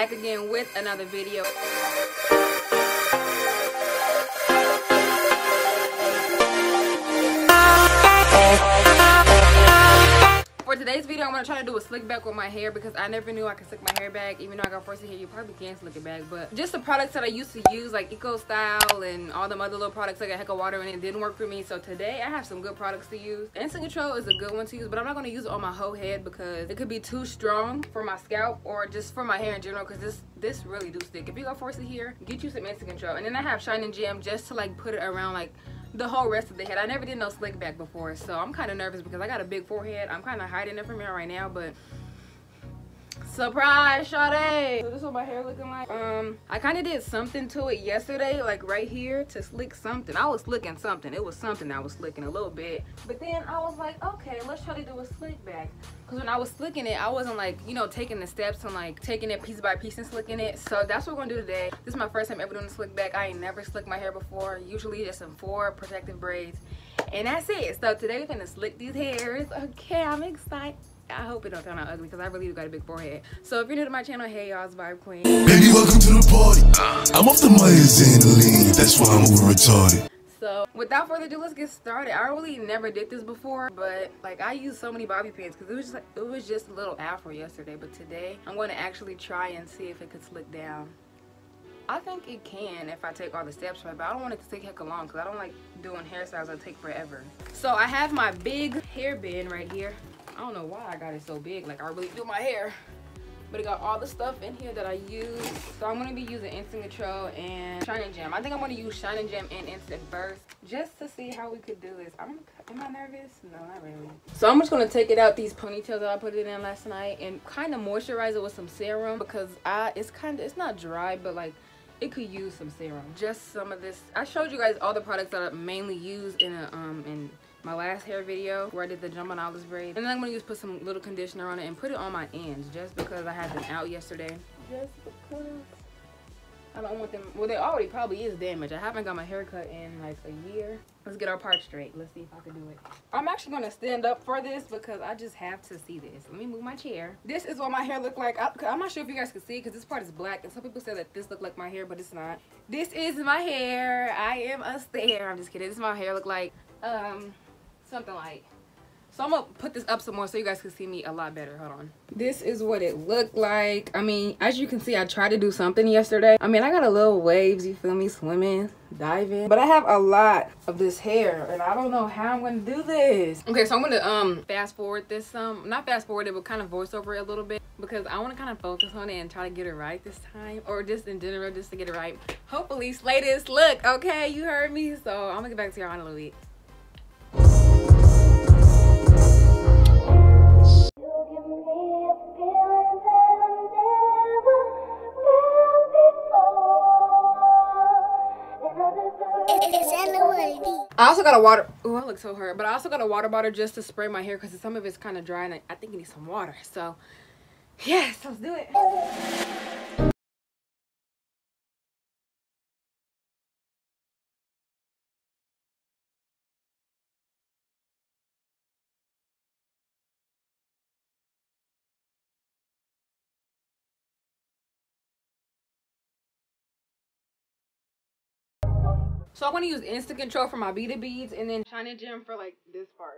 back again with another video. For today's video, I'm going to try to do a slick back with my hair because I never knew I could slick my hair back. Even though I got frosted hair, you probably can slick it back. But just the products that I used to use, like Eco Style and all them other little products like a heck of water, and it didn't work for me. So today, I have some good products to use. Instant Control is a good one to use, but I'm not going to use it on my whole head because it could be too strong for my scalp or just for my hair in general, because this really do stick. If you got frosted hair, get you some Instant Control. And then I have Shine and Jam just to like put it around like the whole rest of the head. I never did no slick back before, so I'm kind of nervous because I got a big forehead. I'm kind of hiding it from y'all right now, but surprise, Sade! So this is what my hair looking like. I kind of did something to it yesterday, like right here, to slick something. I was slicking something. It was something I was slicking a little bit, but then I was like, okay, let's try to do a slick back. Because when I was slicking it, I wasn't like, you know, taking the steps and like taking it piece by piece and slicking it. So that's what we're gonna do today. This is my first time ever doing a slick back. I ain't never slicked my hair before. Usually just in 4 protective braids, and that's it. So today we're gonna slick these hairs. Okay, I'm excited. I hope it don't turn out ugly because I really do got a big forehead. So if you're new to my channel, hey y'all, it's Vibequeen. Baby, welcome to the party. I'm off the Myers and the lean. That's why I'm over retarded. So without further ado, let's get started. I really never did this before, but like I used so many bobby pins because it was just a little afro yesterday. But today I'm going to actually try and see if it could slick down. I think it can if I take all the steps right, but I don't want it to take heck long because I don't like doing hairstyles that take forever. So I have my big hair band right here. I don't know why I got it so big, like I really do my hair, but it got all the stuff in here that I use. So I'm going to be using Instant Control and Shine and Jam. I think I'm going to use Shine and Jam and Instant Burst just to see how we could do this. Am I nervous? No, not really. So I'm just going to take it out these ponytails that I put it in last night and kind of moisturize it with some serum because it's not dry, but like it could use some serum. Just some of this. I showed you guys all the products that I mainly use in my last hair video where I did the jump on olive braid, and then I'm gonna put some little conditioner on it and put it on my ends just because I had them out yesterday. Just because I don't want them. Well, they already probably is damaged. I haven't got my hair cut in like a year. Let's get our part straight. Let's see if I can do it. I'm actually gonna stand up for this because I just have to see this. Let me move my chair. This is what my hair looked like. I'm not sure if you guys can see because this part is black, and some people say that this looked like my hair, but it's not. This is my hair. I am a stare. I'm just kidding. This is my hair look like. Something like. So I'm gonna put this up some more so you guys can see me a lot better. Hold on. This is what it looked like. I mean, as you can see, I tried to do something yesterday. I mean, I got a little waves, you feel me, swimming, diving, but I have a lot of this hair and I don't know how I'm gonna do this. Okay, so I'm gonna fast forward this some. Not fast forward it, but kind of voice over it a little bit because I want to kind of focus on it and try to get it right this time, or just in general just to get it right. Hopefully slay this look. Okay, you heard me. So I'm gonna get back to y'all in a little bit. I also got a water. Oh, I look so hurt. But I also got a water bottle just to spray my hair because some of it's kind of dry and I think it needs some water. So, yes, let's do it. So I want to use Instant Control for my beaded beads and then Shine and Jam for like this part.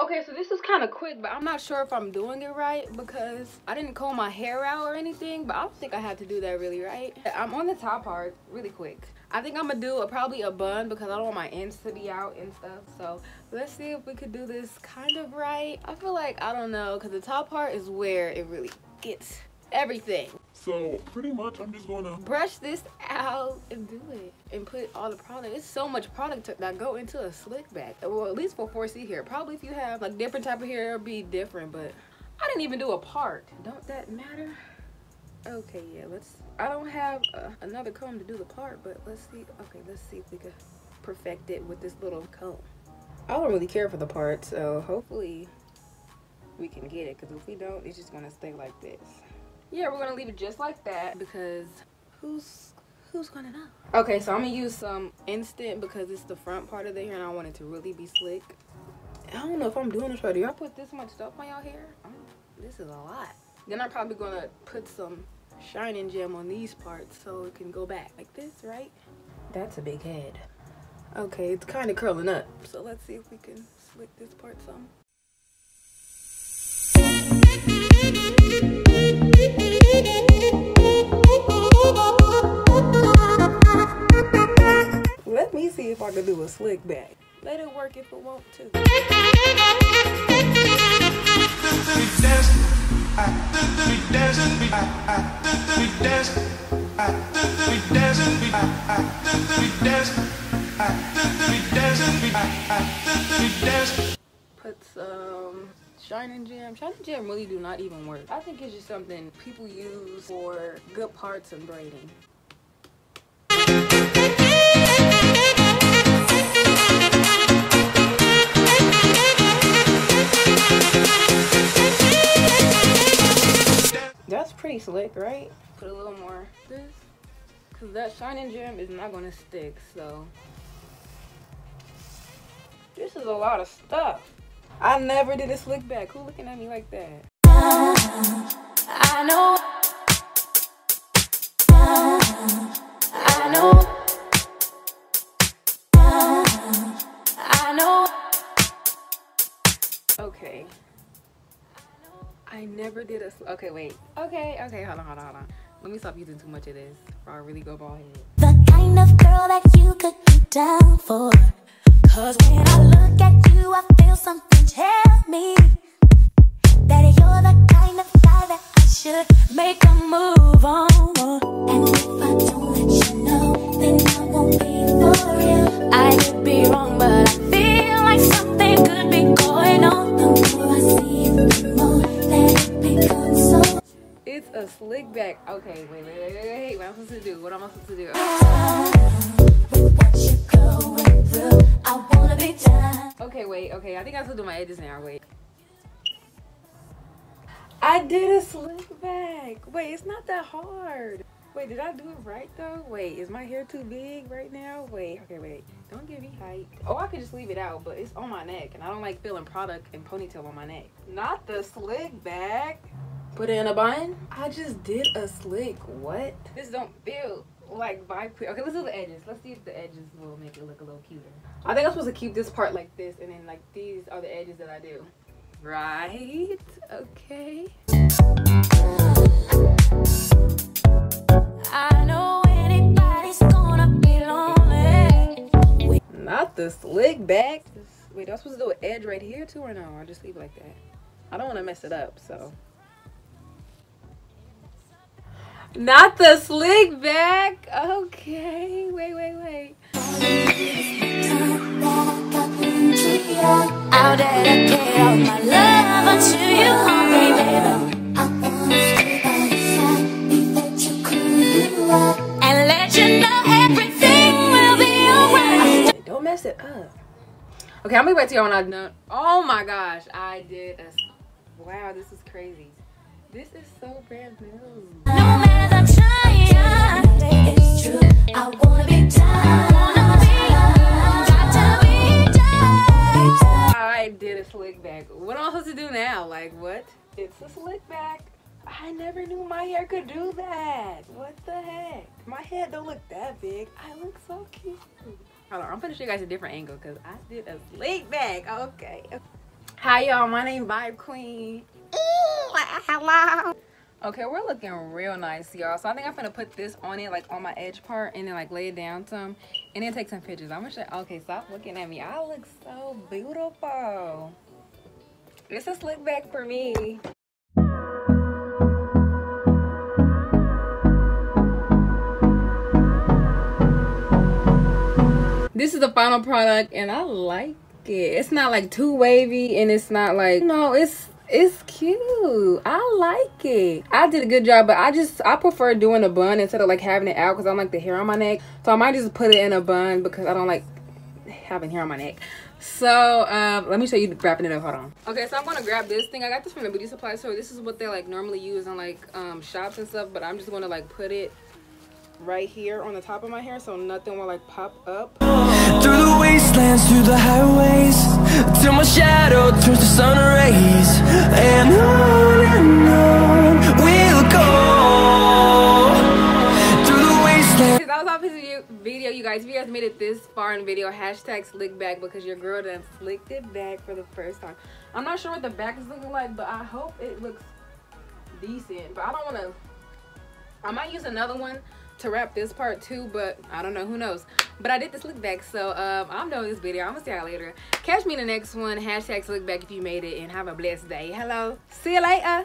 Okay, so this is kind of quick, but I'm not sure if I'm doing it right because I didn't comb my hair out or anything, but I don't think I have to do that really, right? I'm on the top part really quick. I think I'm gonna do probably a bun because I don't want my ends to be out and stuff. So let's see if we could do this kind of right. I feel like, I don't know, because the top part is where it really gets everything. So pretty much I'm just gonna brush this out and do it and put all the product. It's so much product that go into a slick back. Well, at least for 4C hair. Probably if you have like different type of hair, it'll be different, but I didn't even do a part. Don't that matter? Okay, yeah, let's, I don't have another comb to do the part, but let's see. Okay, let's see if we can perfect it with this little comb. I don't really care for the part, so hopefully we can get it, because if we don't, it's just gonna stay like this. Yeah, we're gonna leave it just like that because who's gonna know? Okay, so I'm gonna use some instant because it's the front part of the hair and I want it to really be slick. I don't know if I'm doing this right. Do y'all put this much stuff on y'all hair? This is a lot. Then I'm probably gonna put some shining gem on these parts so it can go back like this, right? That's a big head. Okay, it's kind of curling up. So let's see if we can slick this part some. Let me see if I can do a slick back. Let it work if it won't too. Put some shining gem. Shining gem really do not even work. I think it's just something people use for good parts and braiding. That's pretty slick, right? Put a little more this, because that shining gem is not gonna stick, so. This is a lot of stuff. I never did a slick back. Who looking at me like that? I know. I know. I know. Okay. I never did a. Okay, wait. Okay. Hold on. Let me stop using too much of this, or I really go bald head. The kind of girl that you could get down for. Cause when I look at you, I feel something tell me that you're the kind of guy that I should make a move on. And if I don't let you know, then I won't be for real. I could be wrong, but I feel like something could be going on. The more I see you, the more that it becomes so. It's a slick back. Okay, wait. What am I supposed to do? With what you're going through. I wanna be done. Okay, I think I have to do my edges now. Wait. I did a slick back. Wait, it's not that hard. Wait, did I do it right though? Wait, is my hair too big right now? Wait. Don't give me height. Oh, I could just leave it out, but it's on my neck and I don't like feeling product and ponytail on my neck. Not the slick back. Put it in a bun? I just did a slick. What? This don't feel like Vibequeeen. Okay, let's do the edges. Let's see if the edges will make it look a little cuter. I think I'm supposed to keep this part like this, and then like these are the edges that I do. Right? Okay. I know anybody's gonna be lonely. Not the slick back. Wait, am I supposed to do an edge right here too, or no? I'll just leave it like that. I don't want to mess it up, so. Not the slick back. Okay, wait. I'll dedicate all my love unto you, hungry baby. I wanna stay by your side, be that you cool you up, and let you know everything will be alright. Don't mess it up. Okay, I'm gonna wait till y'all when I'm done. Oh my gosh, I did a. Wow, this is crazy. This is so brand new. No matter the time, it's true. I wanna be done. I did a slick back. What am I supposed to do now? Like what? It's a slick back. I never knew my hair could do that. What the heck? My head don't look that big. I look so cute. Hold on, I'm gonna show you guys a different angle because I did a slick back. Okay. Hi y'all, my name is Vibequeeen. Hello. Okay, we're looking real nice, y'all. So I think I'm gonna put this on it, like on my edge part, and then like lay it down some, and then take some pictures. I'm gonna show. Okay, stop looking at me. I look so beautiful. It's a slick back for me. This is the final product, and I like it. It's not like too wavy, and it's not like, no, it's cute. I like it. I did a good job, but I prefer doing a bun instead of like having it out, because I don't like the hair on my neck. So I might just put it in a bun because I don't like having hair on my neck. So let me show you wrapping it up. Hold on. Okay, so I'm gonna grab this thing. I got this from the beauty supply store. This is what they like normally use on like shops and stuff, but I'm just gonna like put it right here on the top of my hair so nothing will like pop up. Through the wastelands, through the highways, till my shadow turns to sun rays, and on we'll go through the wastelands. That was all for this video, you guys. If you guys made it this far in the video, hashtag slick back, because your girl done slicked it back for the first time. I'm not sure what the back is looking like, but I hope it looks decent. But I don't want to, I might use another one to wrap this part too, but I don't know, who knows. But I did the slick back, so I'm done with this video. I'm gonna see y'all later. Catch me in the next one. Hashtag slick back if you made it, and have a blessed day. Hello, see you later.